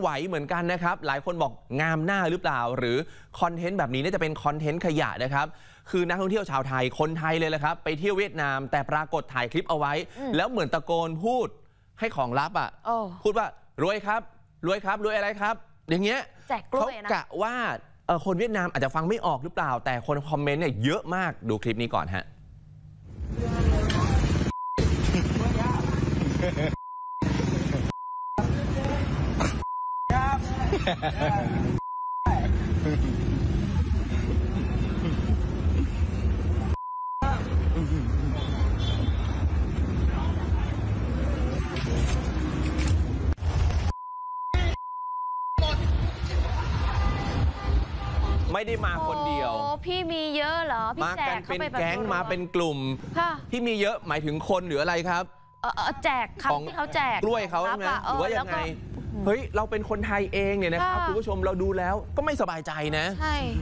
ไหวเหมือนกันนะครับหลายคนบอกงามหน้าหรือเปล่าหรือคอนเทนต์แบบนี้น่าจะเป็นคอนเทนต์ขยะนะครับคือนักท่องเที่ยวชาวไทยคนไทยเลยแหละครับไปเที่ยวเวียดนามแต่ปรากฏถ่ายคลิปเอาไว้แล้วเหมือนตะโกนพูดให้ของลับอ่ะพูดว่ารวยครับรวยครับรวยอะไรครับอย่างเงี้ยเขากะว่าคนเวียดนามอาจจะฟังไม่ออกหรือเปล่าแต่คนคอมเมนต์เนี่ยเยอะมากดูคลิปนี้ก่อนฮะไม่ได้มาคนเดียวพี่มีเยอะเหรอพี่แจกเข้าไปแบบมาเป็นแก๊งมาเป็นกลุ่มพี่มีเยอะหมายถึงคนหรืออะไรครับแจกครับที่เขาแจกกล้วยเขานะหรือว่ายังไงเฮ้ยเราเป็นคนไทยเองเนี่ยนะครับคุณผู้ชมเราดูแล้วก็ไม่สบายใจนะ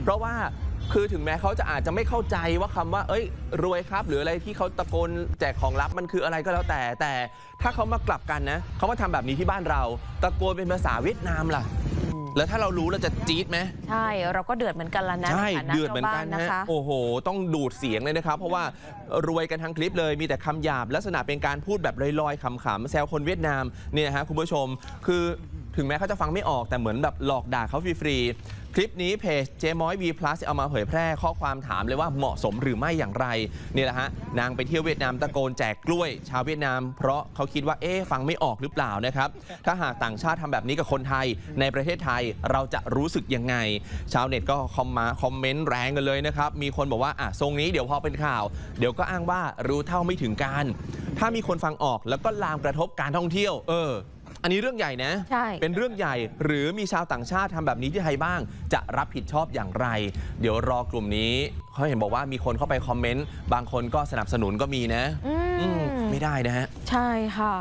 เพราะว่าคือถึงแม้เขาจะอาจจะไม่เข้าใจว่าคำว่าเอ้ยรวยครับหรืออะไรที่เขาตะโกนแจกของลับมันคืออะไรก็แล้วแต่ถ้าเขามากลับกันนะเขามาทำแบบนี้ที่บ้านเราตะโกนเป็นภาษาเวียดนามล่ะแล้วถ้าเรารู้เราจะจี๊ดไหมใช่เราก็เดือดเหมือนกันละนะใช่เดือดเหมือนกันนะคะโอ้โหต้องดูดเสียงเลยนะครับเพราะว่ารวยกันทั้งคลิปเลยมีแต่คำหยาบลักษณะเป็นการพูดแบบลอยๆขำๆแซวคนเวียดนามเนี่ยฮะคุณผู้ชมคือถึงแม้เขาจะฟังไม่ออกแต่เหมือนแบบหลอกด่าเขาฟรีๆคลิปนี้เพจเจมอยวีพลัสเอามาเผยแพร่ข้อความถามเลยว่าเหมาะสมหรือไม่อย่างไรเนี่ยแหละฮะนางไปเที่ยวเวียดนามตะโกนแจกกล้วยชาวเวียดนามเพราะเขาคิดว่าฟังไม่ออกหรือเปล่านะครับถ้าหากต่างชาติทำแบบนี้กับคนไทยในประเทศไทยเราจะรู้สึกยังไงชาวเน็ตก็คอมเมนต์แรงกันเลยนะครับมีคนบอกว่าอ่ะทรงนี้เดี๋ยวพอเป็นข่าวเดี๋ยวก็อ้างว่ารู้เท่าไม่ถึงการถ้ามีคนฟังออกแล้วก็ลามกระทบการท่องเที่ยวอันนี้เรื่องใหญ่นะเป็นเรื่องใหญ่หรือมีชาวต่างชาติทำแบบนี้ที่ไทยบ้างจะรับผิดชอบอย่างไรเดี๋ยวรอกลุ่มนี้เขาเห็นบอกว่ามีคนเข้าไปคอมเมนต์บางคนก็สนับสนุนก็มีนะไม่ได้นะฮะใช่ค่ะ